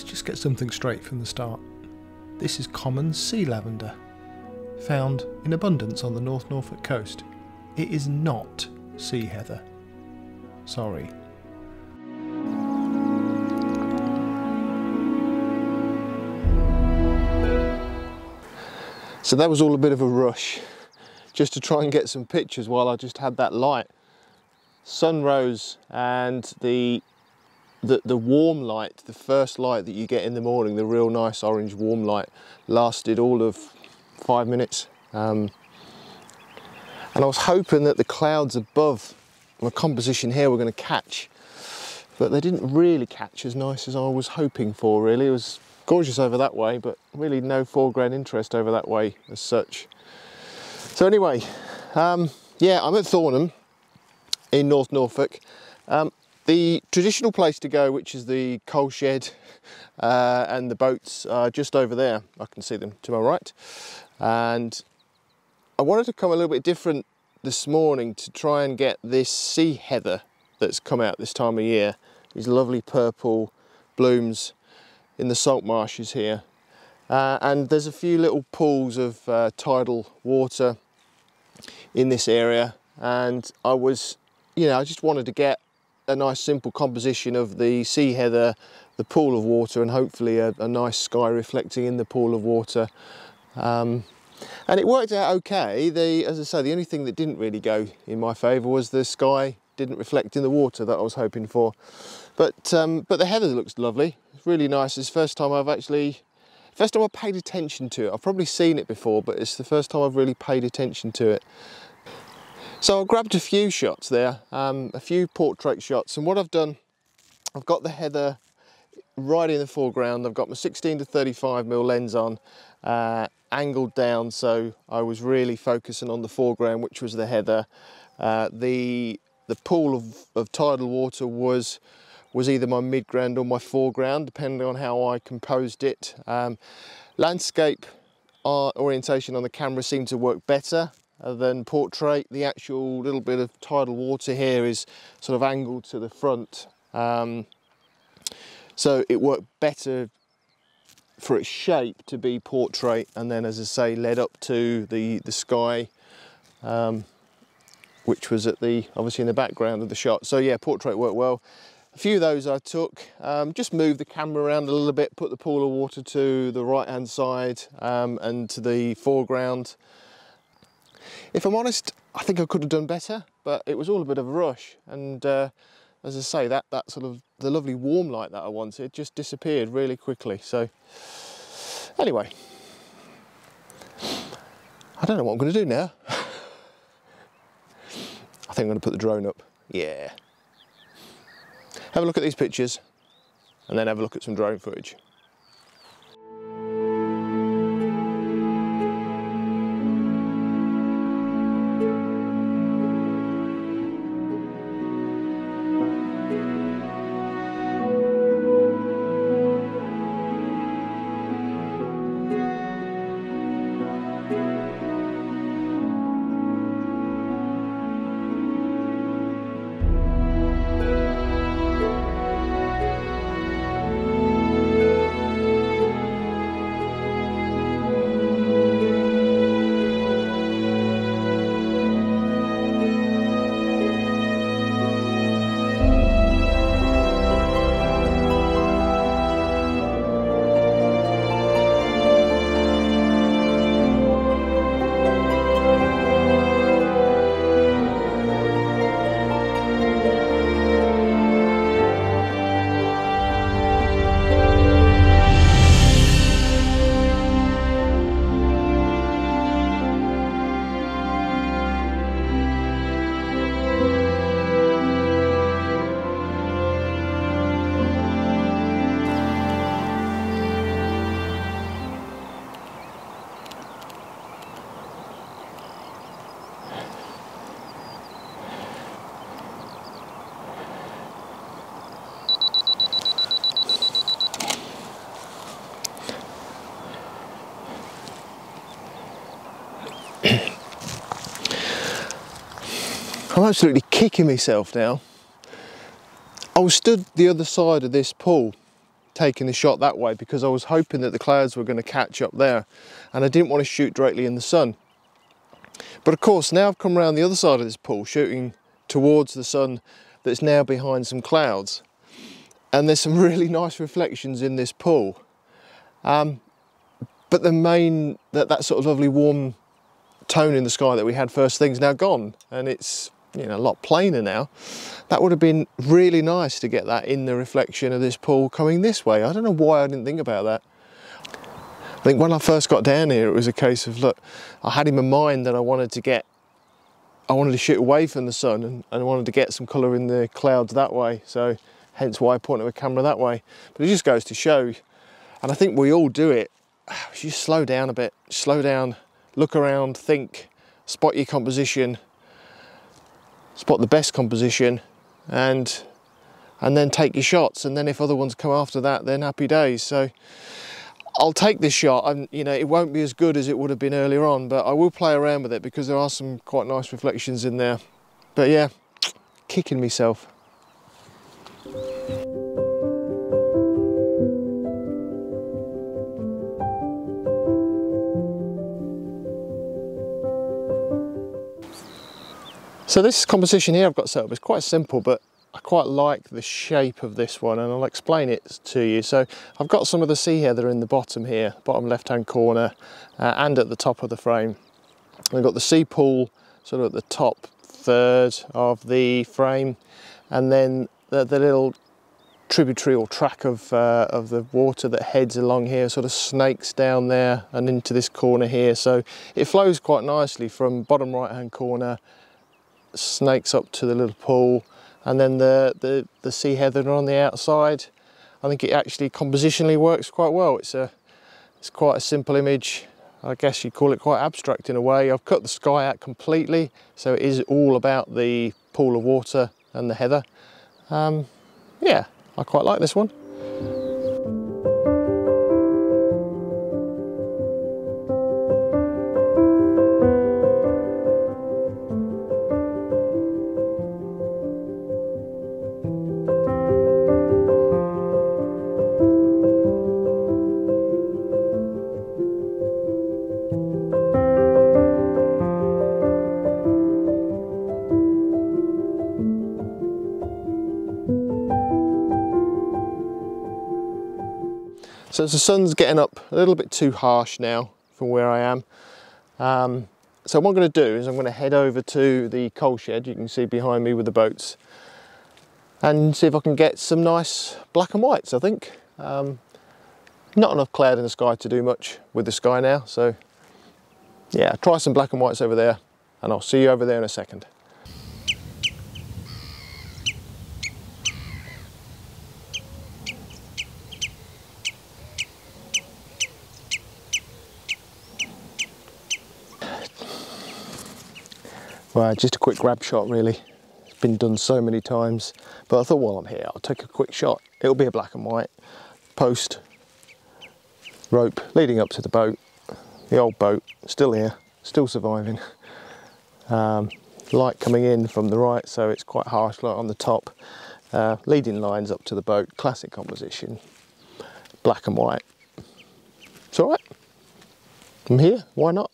Let's just get something straight from the start. This is common sea lavender, found in abundance on the North Norfolk coast. It is not sea heather. Sorry. So that was all a bit of a rush, just to try and get some pictures while I just had that light. Sun rose and the warm light, the first light that you get in the morning, the real nice orange warm light, lasted all of 5 minutes. And I was hoping that the clouds above my composition here were going to catch, but they didn't really catch as nice as I was hoping for, really. It was gorgeous over that way, but really no foreground interest over that way as such. So anyway, yeah, I'm at Thornham in North Norfolk. The traditional place to go, which is the coal shed and the boats, are just over there. I can see them to my right. And I wanted to come a little bit different this morning to try and get this sea heather that's come out this time of year. These lovely purple blooms in the salt marshes here. And there's a few little pools of tidal water in this area. And I was, you know, I just wanted to get a nice simple composition of the sea heather, the pool of water, and hopefully a nice sky reflecting in the pool of water. And it worked out okay. As I say, the only thing that didn't really go in my favour was the sky didn't reflect in the water that I was hoping for. But the heather looks lovely. It's really nice. It's the first time I've paid attention to it. I've probably seen it before, but it's the first time I've really paid attention to it. So I grabbed a few shots there, a few portrait shots, and what I've done, I've got the heather right in the foreground. I've got my 16-35mm lens on, angled down, so I was really focusing on the foreground, which was the heather. The pool of tidal water was either my midground or my foreground, depending on how I composed it. Landscape art orientation on the camera seemed to work better than portrait. The actual little bit of tidal water here is sort of angled to the front, so it worked better for its shape to be portrait, and then, as I say, led up to the sky, which was at the obviously in the background of the shot. So yeah, portrait worked well. A few of those I took, just moved the camera around a little bit, put the pool of water to the right hand side and to the foreground. If I'm honest, I think I could have done better, but it was all a bit of a rush. And as I say, that sort of the lovely warm light that I wanted just disappeared really quickly. So anyway, I don't know what I'm going to do now. I think I'm going to put the drone up. Yeah. Have a look at these pictures and then have a look at some drone footage. I'm absolutely kicking myself now. I was stood the other side of this pool taking the shot that way because I was hoping that the clouds were going to catch up there and I didn't want to shoot directly in the sun. But of course now I've come around the other side of this pool shooting towards the sun that's now behind some clouds, and there's some really nice reflections in this pool, but the main, that sort of lovely warm tone in the sky that we had first thing's now gone, and it's, you know, a lot plainer now. That would have been really nice to get that in the reflection of this pool coming this way. I don't know why I didn't think about that. I think when I first got down here it was a case of, look, I had in my mind that I wanted to shoot away from the sun and I wanted to get some colour in the clouds that way, so hence why I pointed my camera that way. But it just goes to show, and I think we all do it, just slow down a bit, slow down, look around, think, spot your composition, spot the best composition, and then take your shots, and then if other ones come after that, then happy days. So I'll take this shot, and you know, it won't be as good as it would have been earlier on, but I will play around with it because there are some quite nice reflections in there. But yeah, kicking myself. So this composition here I've got set up is quite simple, but I quite like the shape of this one, and I'll explain it to you. So I've got some of the sea heather in the bottom here, bottom left-hand corner, and at the top of the frame. And I've got the sea pool sort of at the top third of the frame, and then the little tributary or track of the water that heads along here, sort of snakes down there and into this corner here. So it flows quite nicely from bottom right-hand corner, snakes up to the little pool, and then the sea heather on the outside. I think it actually compositionally works quite well. It's quite a simple image. I guess you'd call it quite abstract in a way. I've cut the sky out completely, so it is all about the pool of water and the heather. Yeah, I quite like this one. So the sun's getting up a little bit too harsh now from where I am. So what I'm going to do is I'm going to head over to the coal shed, you can see behind me with the boats, and see if I can get some nice black and whites, I think. Not enough cloud in the sky to do much with the sky now, so yeah, try some black and whites over there, and I'll see you over there in a second. Well, just a quick grab shot really, it's been done so many times, but I thought while I'm here I'll take a quick shot. It'll be a black and white, post, rope leading up to the boat, the old boat, still here, still surviving. Light coming in from the right, so it's quite harsh light on the top, leading lines up to the boat, classic composition, black and white. It's alright, I'm here, why not?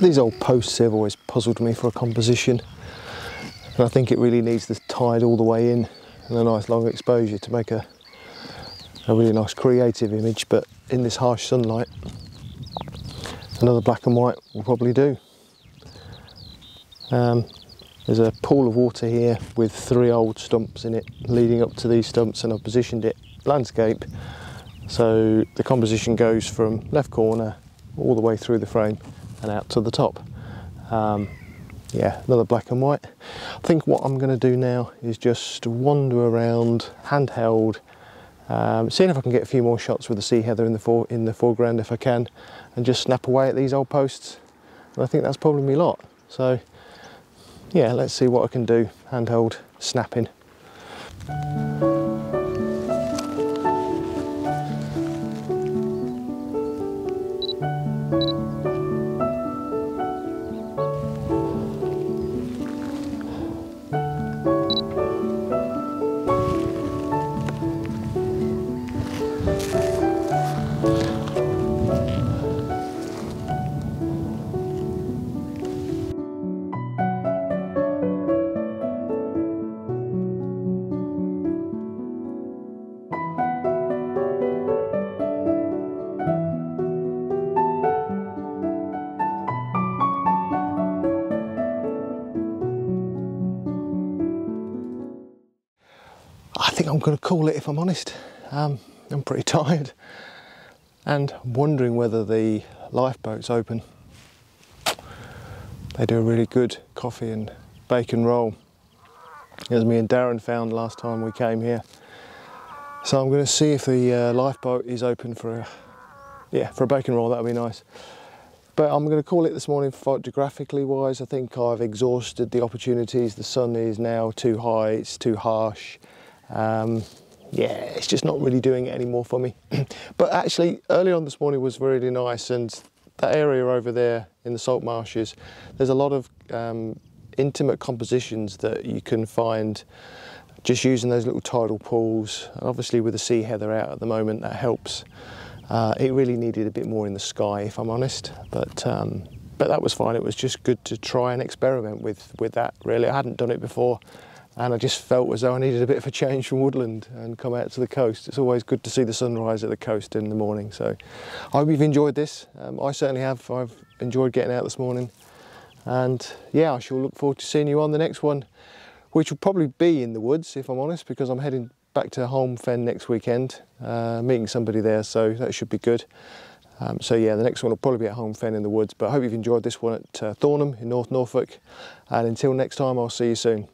These old posts have always puzzled me for a composition, and I think it really needs the tide all the way in and a nice long exposure to make a really nice creative image, but in this harsh sunlight another black and white will probably do. There's a pool of water here with three old stumps in it leading up to these stumps, and I've positioned it landscape, so the composition goes from left corner all the way through the frame and out to the top. Yeah, another black and white. I think what I'm going to do now is just wander around handheld, seeing if I can get a few more shots with the sea heather in the foreground if I can, and just snap away at these old posts, and I think that's probably me lot. So yeah, let's see what I can do handheld snapping. think I'm going to call it if I'm honest. I'm pretty tired and wondering whether the lifeboat's open. They do a really good coffee and bacon roll, as me and Darren found last time we came here. So I'm going to see if the lifeboat is open for a bacon roll. That'll be nice. But I'm going to call it this morning. Photographically wise, I think I've exhausted the opportunities. The sun is now too high, it's too harsh. Yeah, it's just not really doing it anymore for me. But actually, early on this morning was really nice, and that area over there in the salt marshes, there's a lot of intimate compositions that you can find just using those little tidal pools. And obviously with the sea heather out at the moment, that helps. It really needed a bit more in the sky, if I'm honest, but that was fine. It was just good to try and experiment with that, really. I hadn't done it before, and I just felt as though I needed a bit of a change from woodland and come out to the coast. It's always good to see the sunrise at the coast in the morning, so I hope you've enjoyed this. I certainly have. I've enjoyed getting out this morning, and yeah, I shall look forward to seeing you on the next one, which will probably be in the woods, if I'm honest, because I'm heading back to Holm Fen next weekend, meeting somebody there, so that should be good. So yeah, the next one will probably be at Holm Fen in the woods, but I hope you've enjoyed this one at Thornham in North Norfolk, and until next time, I'll see you soon.